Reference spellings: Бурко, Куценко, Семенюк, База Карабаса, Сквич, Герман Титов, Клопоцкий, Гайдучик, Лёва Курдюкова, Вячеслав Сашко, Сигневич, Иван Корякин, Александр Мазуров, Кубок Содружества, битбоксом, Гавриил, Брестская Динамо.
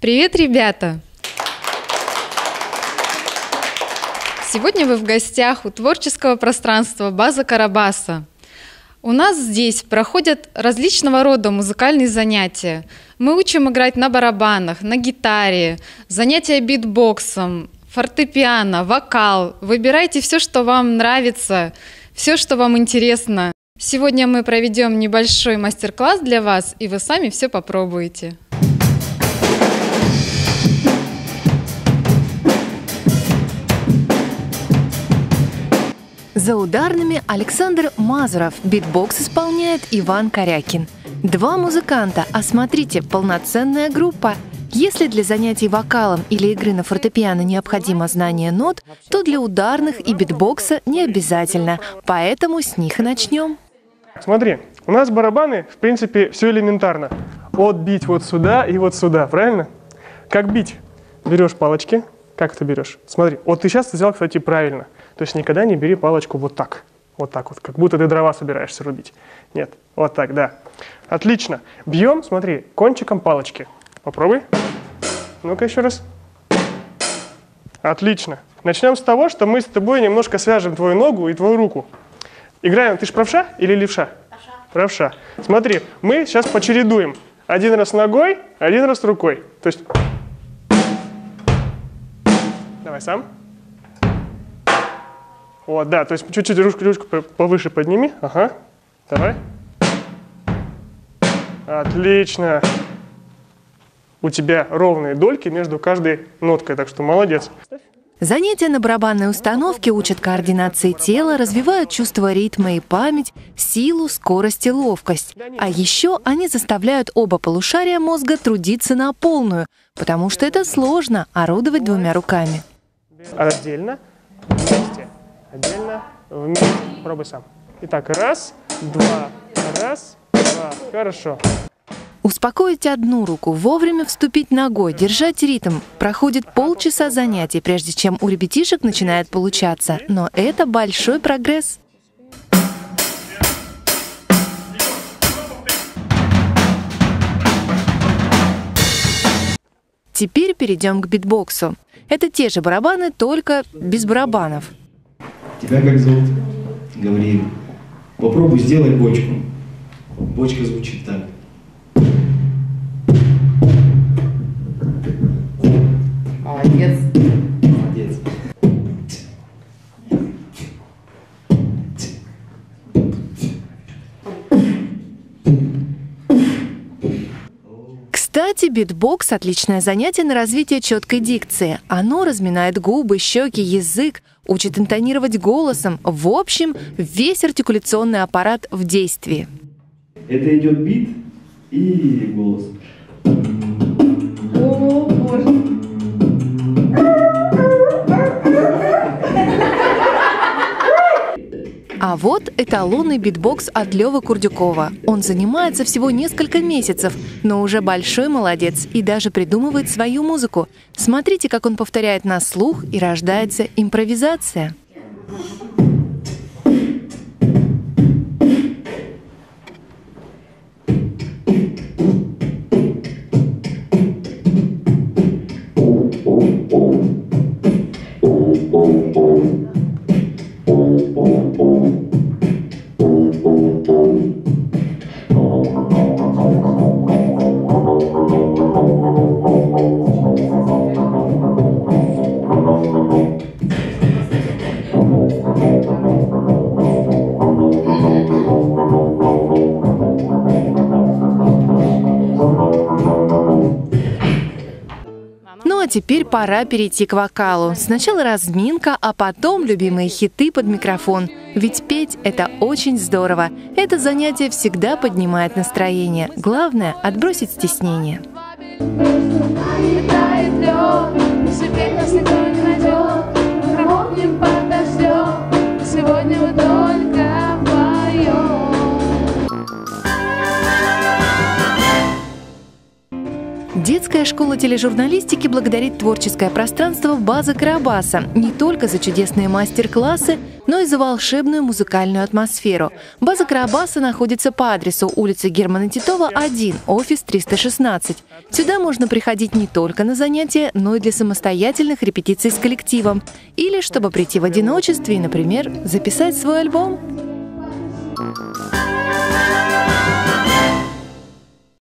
Привет, ребята! Сегодня вы в гостях у творческого пространства «База Карабаса». У нас здесь проходят различного рода музыкальные занятия. Мы учим играть на барабанах, на гитаре, занятия битбоксом, фортепиано, вокал. Выбирайте все, что вам нравится, все, что вам интересно. Сегодня мы проведем небольшой мастер-класс для вас, и вы сами все попробуете. За ударными Александр Мазуров, битбокс исполняет Иван Корякин. Два музыканта, а смотрите, полноценная группа. Если для занятий вокалом или игры на фортепиано необходимо знание нот, то для ударных и битбокса не обязательно, поэтому с них и начнем. Смотри, у нас барабаны, в принципе, все элементарно. Отбить вот сюда и вот сюда, правильно? Как бить? Берешь палочки, как ты берешь? Смотри, вот ты сейчас взял, кстати, правильно. То есть никогда не бери палочку вот так вот, как будто ты дрова собираешься рубить. Нет, вот так, да. Отлично. Бьем, смотри, кончиком палочки. Попробуй. Ну-ка еще раз. Отлично. Начнем с того, что мы с тобой немножко свяжем твою ногу и твою руку. Играем, ты ж правша или левша? Правша. Правша. Смотри, мы сейчас почередуем. Один раз ногой, один раз рукой. То есть... Давай сам. Вот, да, то есть чуть-чуть ручку повыше подними. Ага, давай. Отлично. У тебя ровные дольки между каждой ноткой, так что молодец. Занятия на барабанной установке учат координации тела, развивают чувство ритма и память, силу, скорость и ловкость. А еще они заставляют оба полушария мозга трудиться на полную, потому что это сложно орудовать двумя руками. Раздельно, вместе. Отдельно, вместе. Пробуй сам. Итак, раз, два, хорошо. Успокоить одну руку, вовремя вступить ногой, держать ритм. Проходит полчаса занятий, прежде чем у ребятишек начинает получаться. Но это большой прогресс. Теперь перейдем к битбоксу. Это те же барабаны, только без барабанов. Тебя как зовут? Гавриил. Попробуй сделай бочку. Бочка звучит так. Молодец. Молодец. Кстати, битбокс – отличное занятие на развитие четкой дикции. Оно разминает губы, щеки, язык, учит интонировать голосом. В общем, весь артикуляционный аппарат в действии. Это идет бит и голос. О, боже. А вот эталонный битбокс от Лёвы Курдюкова. Он занимается всего несколько месяцев, но уже большой молодец и даже придумывает свою музыку. Смотрите, как он повторяет на слух, и рождается импровизация. Теперь пора перейти к вокалу. Сначала разминка, а потом любимые хиты под микрофон. Ведь петь – это очень здорово. Это занятие всегда поднимает настроение. Главное – отбросить стеснение. Московская школа тележурналистики благодарит творческое пространство «База Карабаса» не только за чудесные мастер-классы, но и за волшебную музыкальную атмосферу. «База Карабаса» находится по адресу улица Германа Титова, 1, офис 316. Сюда можно приходить не только на занятия, но и для самостоятельных репетиций с коллективом. Или чтобы прийти в одиночестве и, например, записать свой альбом.